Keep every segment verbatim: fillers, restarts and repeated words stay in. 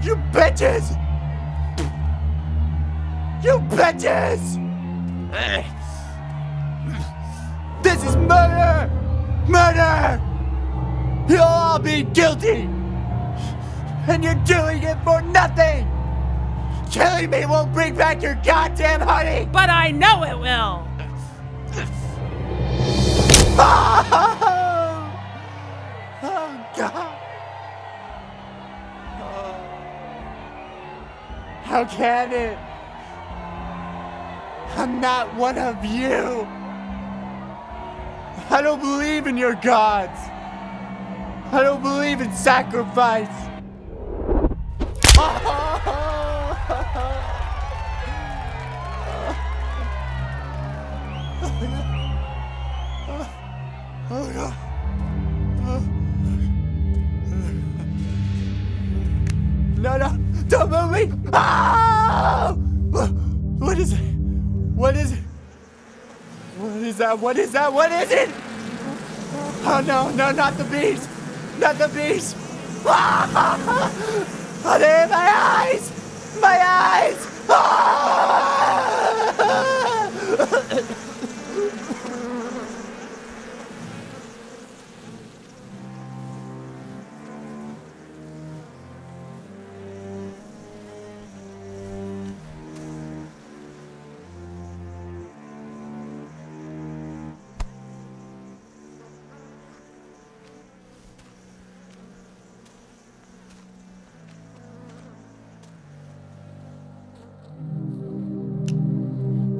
You bitches! You bitches! This is murder! Murder! You'll all be guilty! And you're doing it for nothing! Killing me won't bring back your goddamn honey! But I know it will! Oh, oh God! How can it? I'm not one of you. I don't believe in your gods. I don't believe in sacrifice. Oh, oh no. No, no. Don't move me! Ah! What is it? What is it? What is that? What is that? What is it? Oh no, no, not the bees! Not the bees! Ah! Oh, they're in my eyes! My eyes! Ah!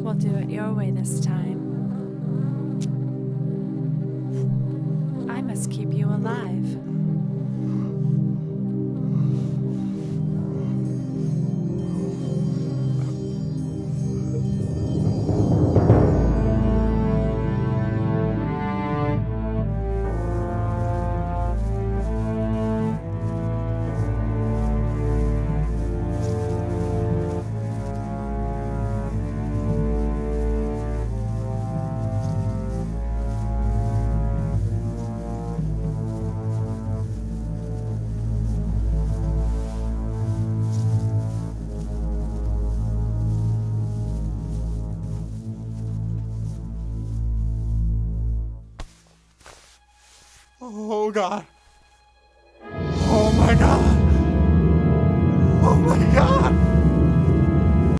We'll do it your way this time. I must keep you alive. Oh God. Oh my God. Oh my God.